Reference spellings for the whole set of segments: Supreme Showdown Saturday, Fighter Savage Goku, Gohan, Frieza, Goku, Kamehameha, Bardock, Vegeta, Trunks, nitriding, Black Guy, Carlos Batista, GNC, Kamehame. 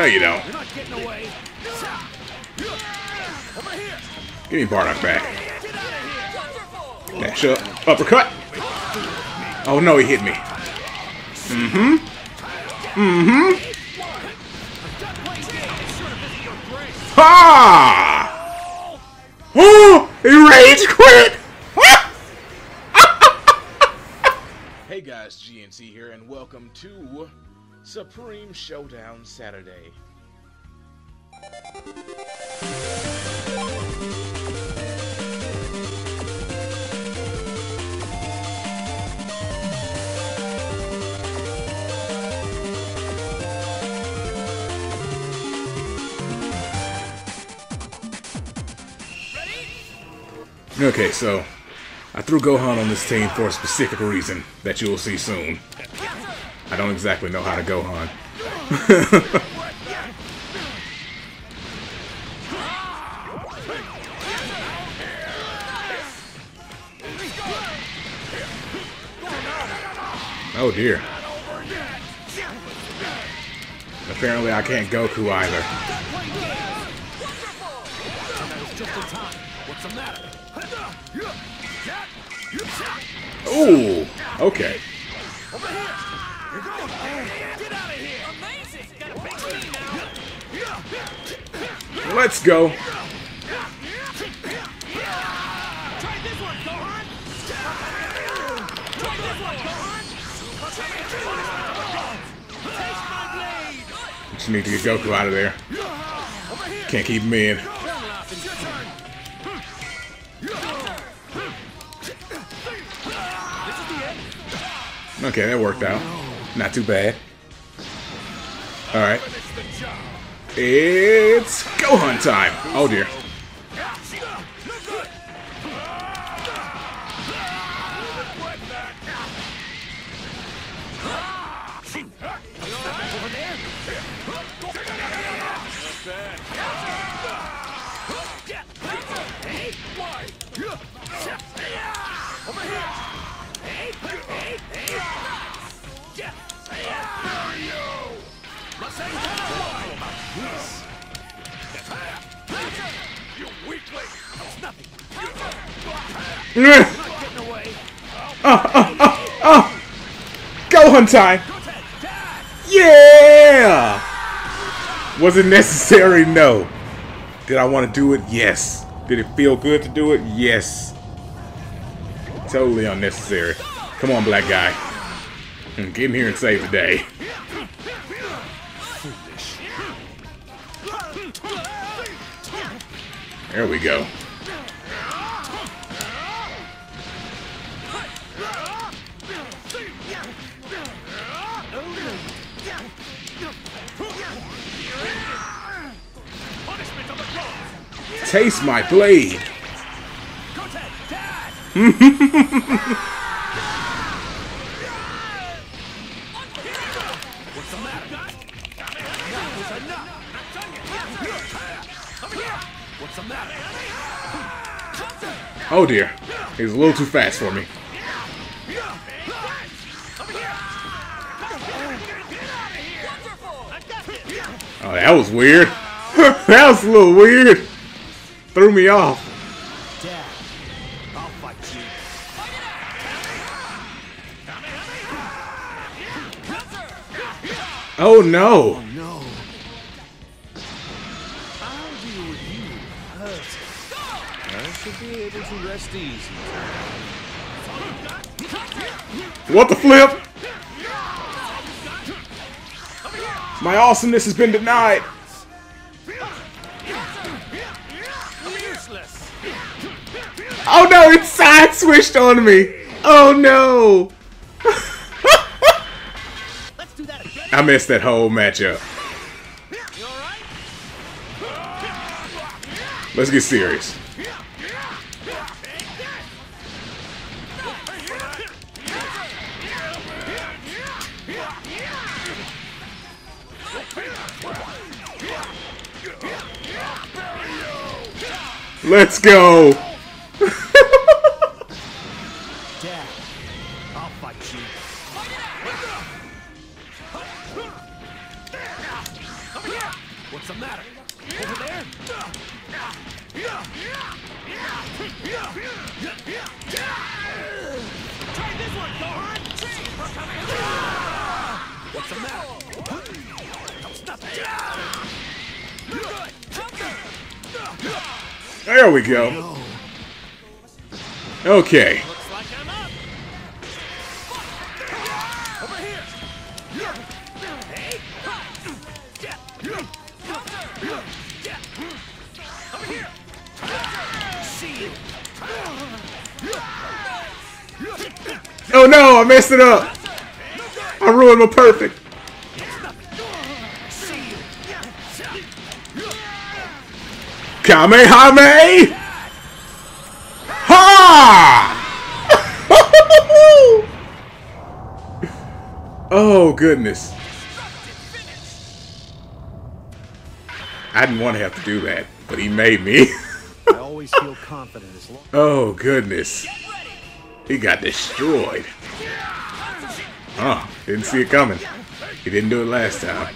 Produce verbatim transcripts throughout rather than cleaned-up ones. No, you don't. You're not getting away. Give me Bardock back. Dash up. Uppercut. Oh no, he hit me. Mm-hmm. Mm-hmm. Ha! Oh! He rage quit! Hey guys, G N C here, and welcome to Supreme Showdown Saturday. Okay, so I threw Gohan on this team for a specific reason that you will see soon. I don't exactly know how to Gohan. Oh dear. Apparently I can't Goku either. What's the matter? Oh, okay. Let's go. Try this one, Gohan. Try this one, Gohan. Just need to get Goku out of there. Can't keep him in. Okay, that worked out. Not too bad. Alright. It's Gohan time! Oh dear. Oh, oh, oh, oh! Gohan time! Yeah! Was it necessary? No. Did I want to do it? Yes. Did it feel good to do it? Yes. Totally unnecessary. Come on, Black Guy. Get in here and save the day. There we go. Taste my blade. Oh dear, he's a little too fast for me. Oh, that was weird. That was a little weird. Threw me off. Dad, I'll fight you. Fight it out. Oh no. Oh no. I'll deal with you. I should be able to rest easy. What the flip? My awesomeness has been denied. Oh no, it side switched on me. Oh no. Let's do that again. I missed that whole matchup. You all right? Let's get serious. Let's go. What's the matter? Over there? Try this one, Gohan! What's the matter? Stop it. There we go. Okay. Looks like I'm up. Over here. Over here. See you. Oh no, I messed it up. I ruined my perfect. Kamehame! Ha! Oh, goodness. I didn't want to have to do that, but he made me. I always feel confident as long. Oh, goodness. He got destroyed. Huh, didn't see it coming. He didn't do it last time.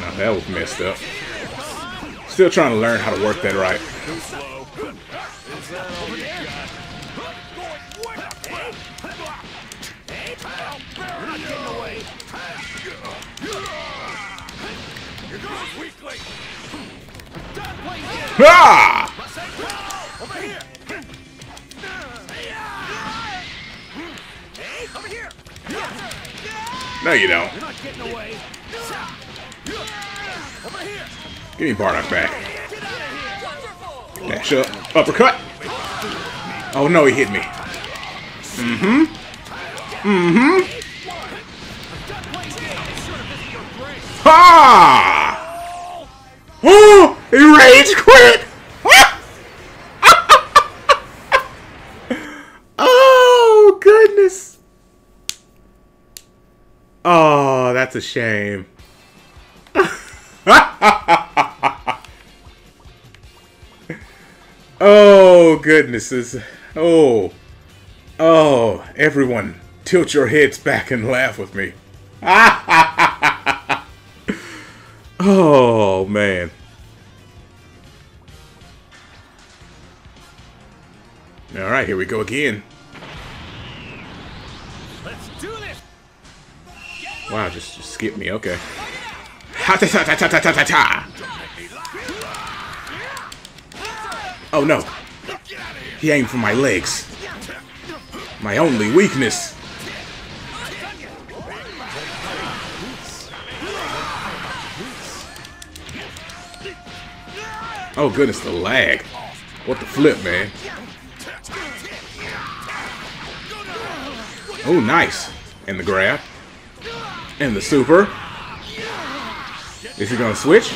Now that was messed up. Still trying to learn how to work that right. Ah! No, you don't. You're not getting away. Over here. Give me Bardock back. Dash up. Uppercut. Oh no, he hit me. Mm-hmm. Mm-hmm. Ha! Woo! He rage quit! Oh goodness! Oh, that's a shame. Oh goodnesses. Oh. Oh, everyone, tilt your heads back and laugh with me. Oh man. Alright, here we go again. Let's do this. Wow, just, just skip me, okay. Oh no. He aimed for my legs. My only weakness. Oh goodness, the lag. What the flip, man. Oh nice. And the grab. And the super. Is he gonna switch?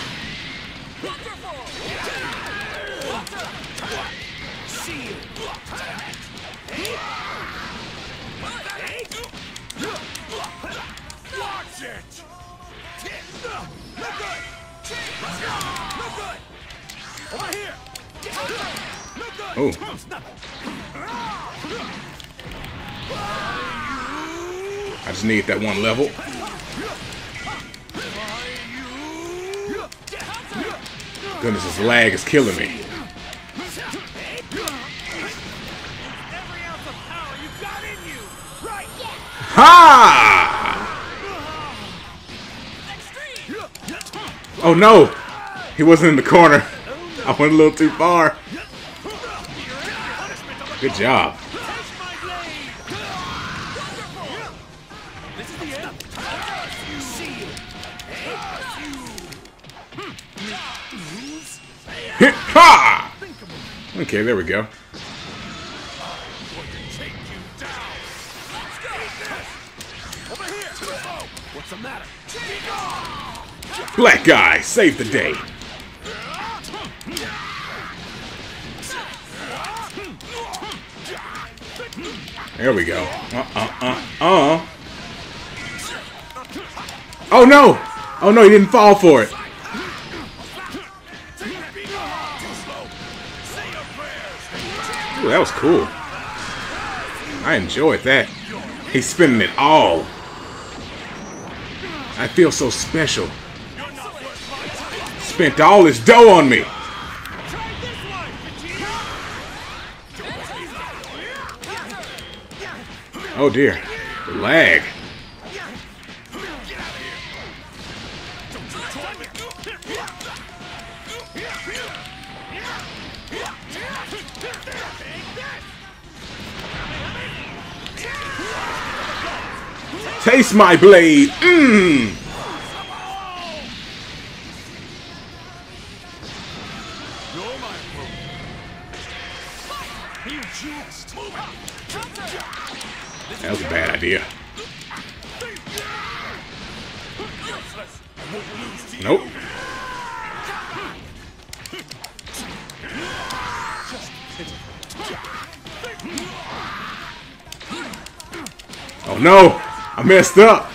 Oh. I just need that one level. Goodness, this lag is killing me. Ha! Oh no! He wasn't in the corner. I went a little too far. Good job. Ha! Okay, there we go. Black Guy, save the day. There we go. Uh uh uh uh. Oh no! Oh no, he didn't fall for it. Ooh, that was cool. I enjoyed that. He's spinning it all. I feel so special. Spent all his dough on me. Oh dear. The lag. Taste my blade. Mmm. That was a bad idea. Nope. Oh no! I messed up!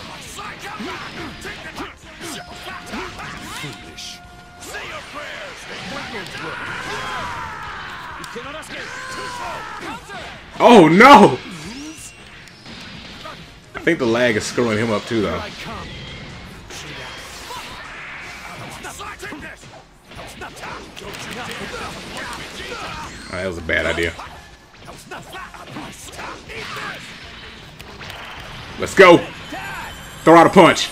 Oh no! I think the lag is screwing him up too though. Oh, that was a bad idea. Let's go! Throw out a punch!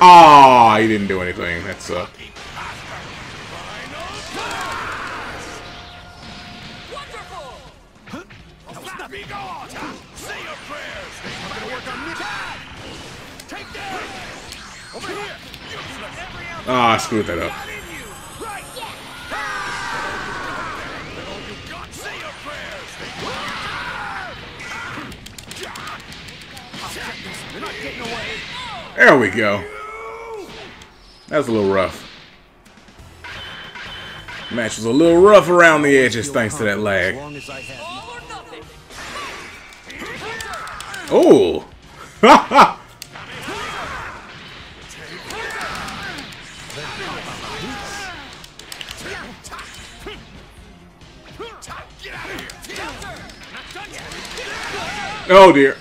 Ah, oh, he didn't do anything. That sucked. Ah, oh, I screwed that up. There we go. That was a little rough. Match was a little rough around the edges thanks to that lag. Oh! Ha ha! Oh dear.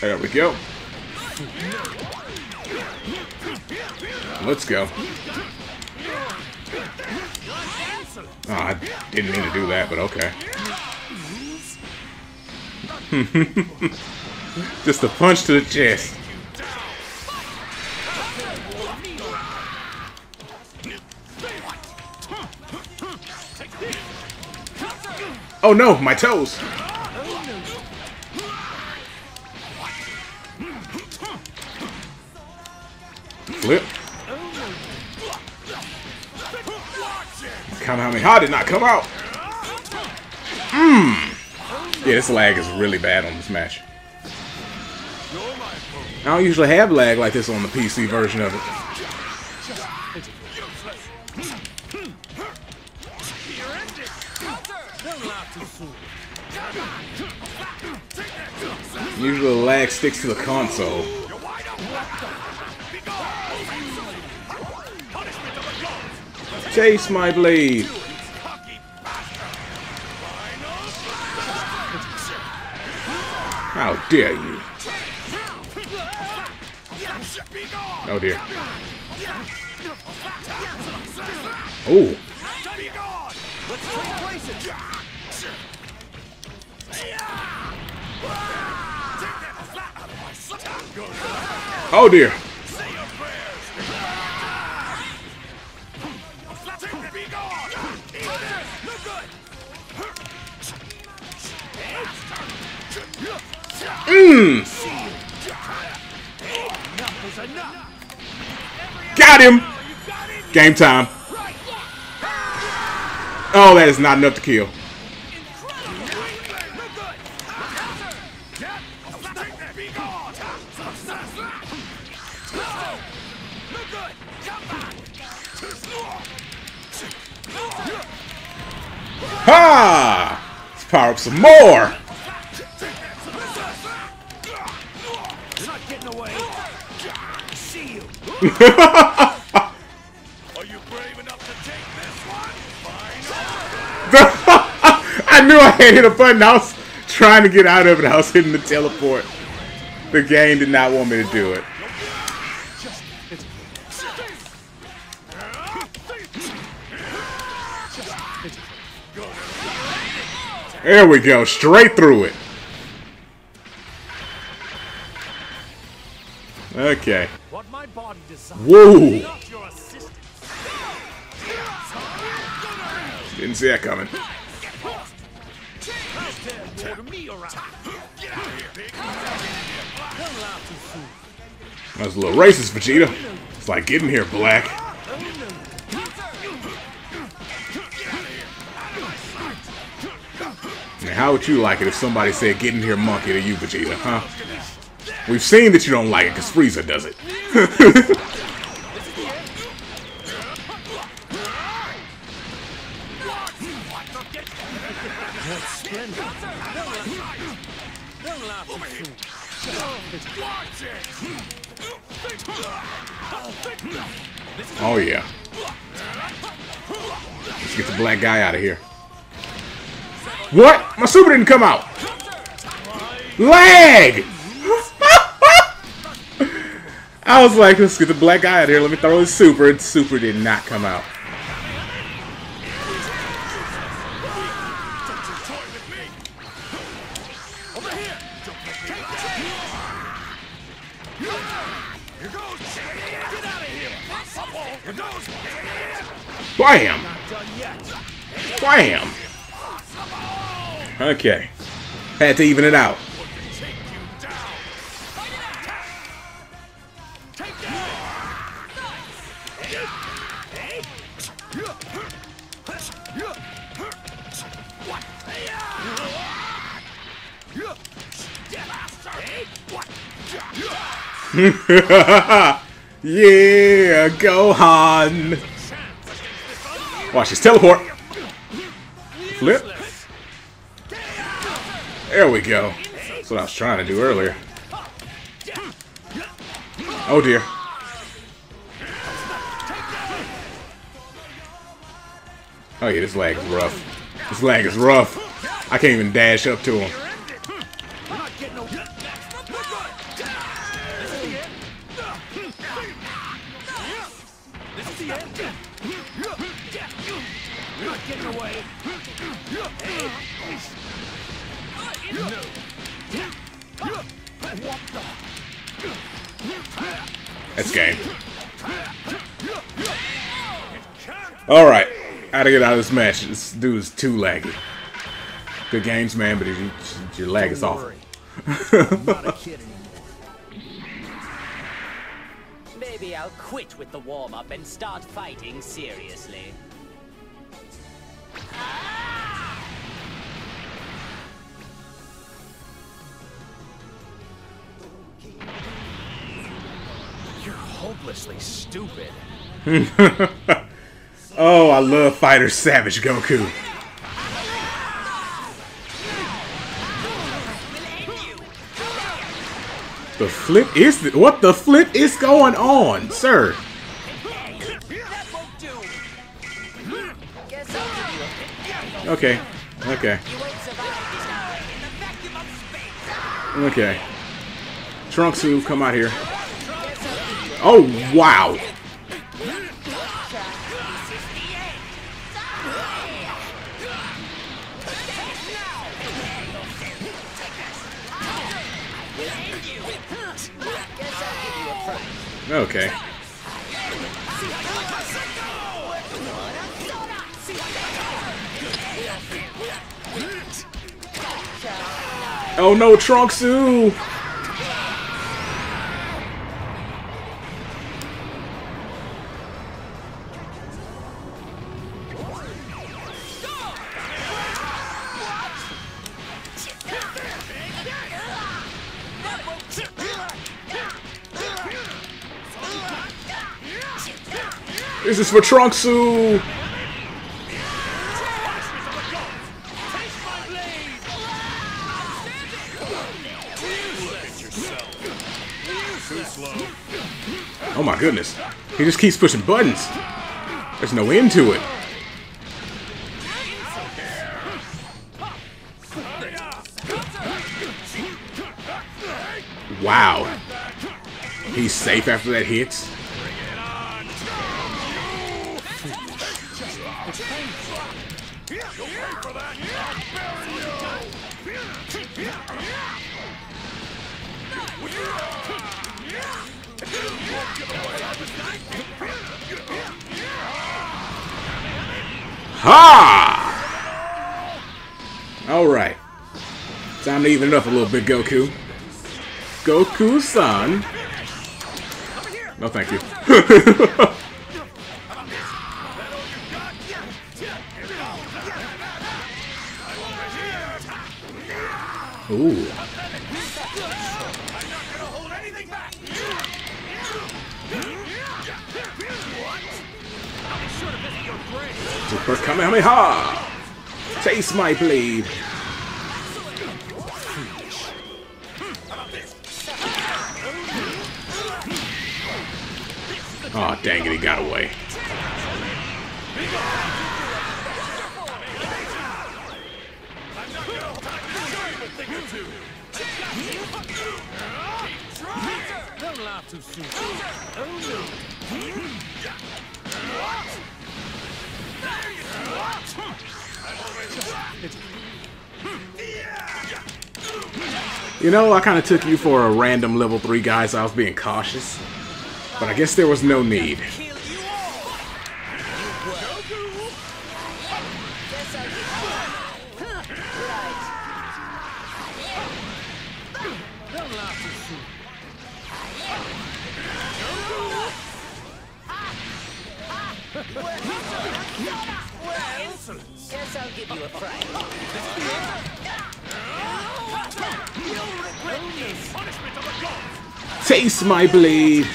There we go. Let's go. Oh, I didn't mean to do that, but okay. Just a punch to the chest. Oh no, my toes! Flip. Kamehameha did not come out! Mmm! Yeah, this lag is really bad on this match. I don't usually have lag like this on the P C version of it. Usually the lag sticks to the console. Chase my blade! How dare you! Oh dear. Oh! Oh dear. Mmm. Got him. Game time. Oh, that is not enough to kill. power up some more. Are you brave enough to take this one? I knew I had hit a button. I was trying to get out of it. I was hitting the teleport. The game did not want me to do it. There we go. Straight through it. Okay. Whoa! Didn't see that coming. That was a little racist, Vegeta. It's like, get in here, Black. Now, how would you like it if somebody said, get in here, monkey, to you, Vegeta, huh? We've seen that you don't like it, because Frieza does it. Oh, yeah. Let's get the Black Guy out of here. What? My super didn't come out. Lag! I was like, let's get the Black Guy out of here. Let me throw his super. And super did not come out. Bam! Bam! Okay. Had to even it out. Yeah, Gohan. Watch his teleport. Flip. There we go. That's what I was trying to do earlier. Oh dear. Oh yeah, this lag is rough. This lag is rough. I can't even dash up to him. That's game. Alright. I gotta get out of this match. This dude is too laggy. Good games, man, but you, your lag is awful. Maybe I'll quit with the warm-up and start fighting seriously. Hopelessly stupid. Oh, I love Fighter Savage Goku. The flip is the, what the flip is going on, sir? Okay, okay, okay. Trunks, who come out here? Oh, wow. Okay. Oh no, Trunks! Ooh. This is for Trunksu. Taste my blade. my goodness. He just keeps pushing buttons. There's no end to it. Wow. He's safe after that hits. Ha! Alright. Time to even it up a little bit, Goku. Goku-san. No, thank you. Ooh. Super Kamehameha! Taste my blade! Aw, oh, dang it, he got away. Don't laugh too soon. Oh no. You know, I kind of took you for a random level three guy, so I was being cautious. But I guess there was no need. Guess I'll give you a fright. You'll regret this. Punishment of a god. Taste my blade.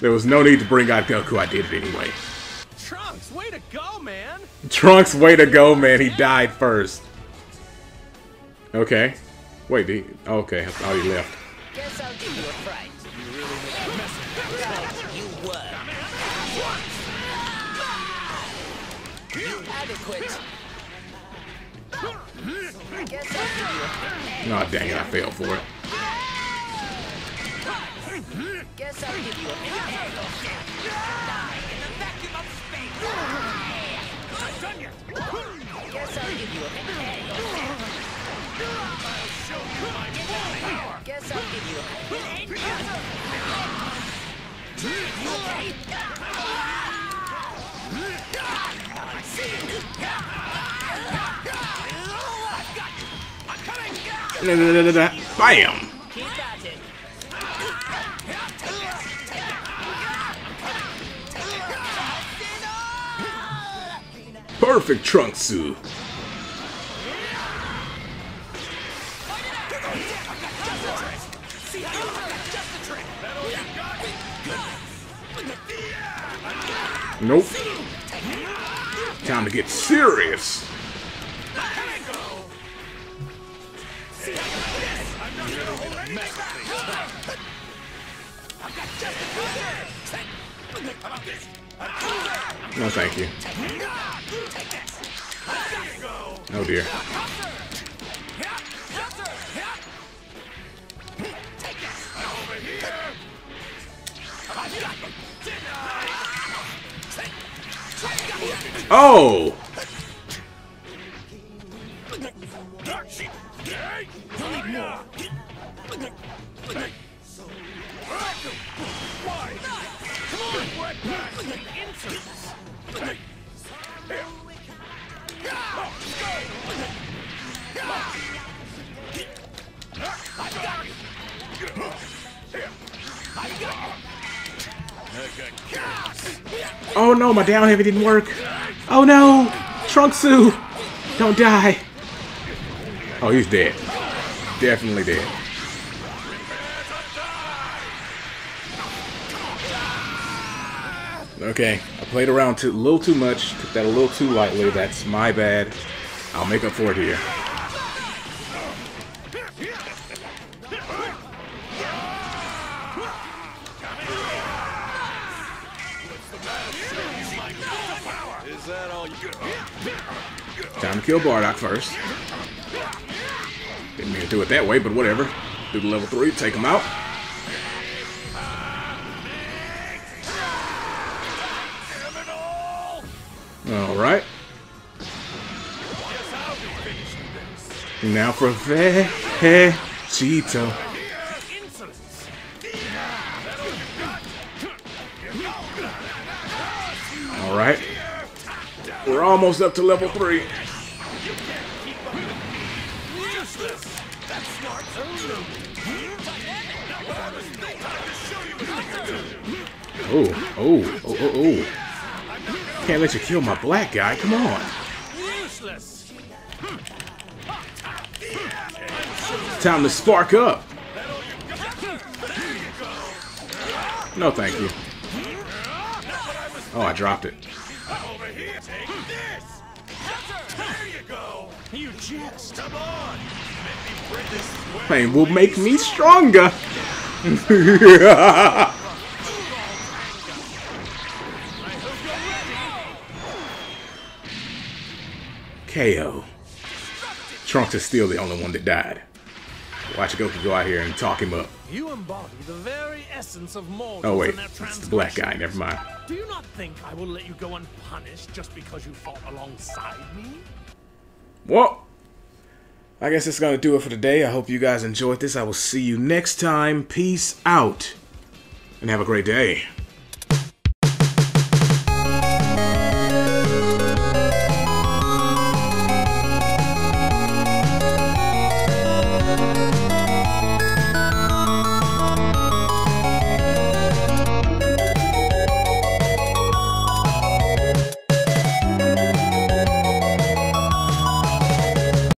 There was no need to bring out Goku. I did it anyway. Trunks, way to go, man. Trunks, way to go, man. He died first. Okay. Wait, he... okay. Oh, he left. Guess I'll give you a fright. Oh, dang it, I fell for it. Guess I'll give you a bam! Perfect Trunksu. Nope. Time to get serious. No, thank you. Oh dear. Oh! Oh no, my down heavy didn't work. Oh no, Trunksu, don't die. Oh, he's dead. Definitely dead. Okay, I played around too, a little too much, took that a little too lightly, that's my bad. I'll make up for it here. that all you got? Time to kill Bardock first. Didn't mean to do it that way, but whatever. Do the level three, take him out. Alright. Now for Vegeta. Alright. We're almost up to level three. Oh, oh, oh, oh, oh. Can't let you kill my black guy, come on. Time to spark up. No, thank you. Oh, I dropped it. Pain will make me stronger. K O. Trunks is still the only one that died. Watch Goku go out here and talk him up. You embody the very essence of mortals. Oh wait, it's the black guy, never mind. Do you not think I will let you go unpunished just because you fought alongside me? Well, I guess it's gonna do it for today. I hope you guys enjoyed this. I will see you next time. Peace out. And have a great day.